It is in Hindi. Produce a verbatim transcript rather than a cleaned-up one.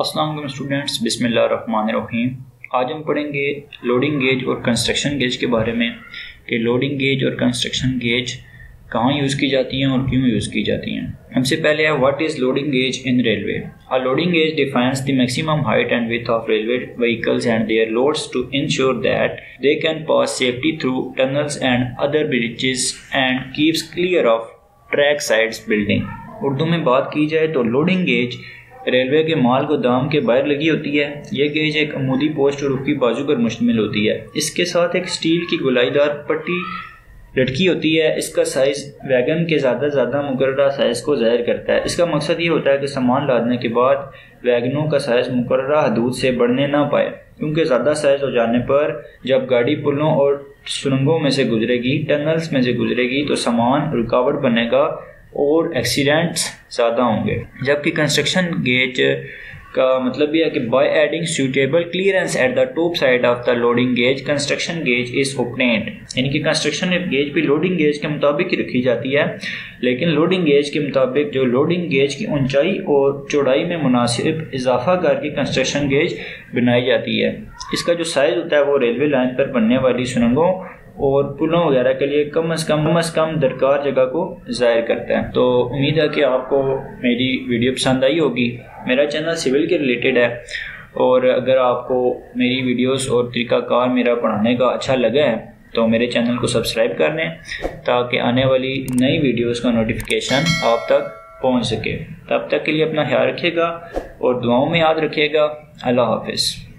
अस्सलाम वालेकुम स्टूडेंट्स, बिस्मिल्लाहिर्रहमानिर्रहीम। आज हम पढ़ेंगे लोडिंग गेज और कंस्ट्रक्शन गेज के बारे में कि लोडिंग गेज और कंस्ट्रक्शन गेज कहाँ यूज़ की जाती हैं और क्यों यूज़ की जाती हैं। हमसे पहले है what is loading gauge in railway. A loading gauge defines the maximum height and width of railway vehicles and their loads to ensure that they can pass safety through tunnels and other bridges and keeps clear of track sides building. Urdu में बात की जाए तो लोडिंग गेज रेलवे के माल गोदाम के बाहर लगी होती है। यह गेज एक अमूदी पोस्ट और उसकी बाजू पर मुश्तमिल होती है। इसके साथ एक स्टील की गोलाईदार पट्टी लटकी होती है। इसका साइज वैगन के ज़्यादा से ज़्यादा मुकर्रर साइज़ को ज़ाहिर करता है। इसका मकसद ये होता है कि सामान लादने के बाद वैगनों का साइज़ मुकर्रर हदूद से बढ़ने ना पाए, क्योंकि ज़्यादा साइज़ हो जाने पर जब गाड़ी पुलों और सुरंगों में से गुजरेगी, टनल्स में से गुजरेगी तो सामान रुकावट बनेगा और एक्सीडेंट्स ज़्यादा होंगे। जबकि कंस्ट्रक्शन गेज का मतलब यह है कि by adding suitable clearance at the top side of the loading gauge construction gauge is obtained. यानी कि कंस्ट्रक्शन गेज भी लोडिंग गेज के मुताबिक ही रखी जाती है, लेकिन लोडिंग गेज के मुताबिक जो लोडिंग गेज की ऊंचाई और चौड़ाई में मुनासिब इजाफा करके कंस्ट्रक्शन गेज बनाई जाती है। इसका जो साइज़ होता है वो रेलवे लाइन पर बनने वाली सुरंगों और पुलों वगैरह के लिए कम अज़ कम अज़ कम दरकार जगह को जाहिर करता है। तो उम्मीद है कि आपको मेरी वीडियो पसंद आई होगी। मेरा चैनल सिविल के रिलेटेड है और अगर आपको मेरी वीडियोस और तरीक़ाकार मेरा पढ़ाने का अच्छा लगा है तो मेरे चैनल को सब्सक्राइब कर लें ताकि आने वाली नई वीडियोस का नोटिफिकेशन आप तक पहुँच सके। तब तक के लिए अपना ख्याल रखिएगा और दुआओं में याद रखिएगा। अल्लाह हाफिज़।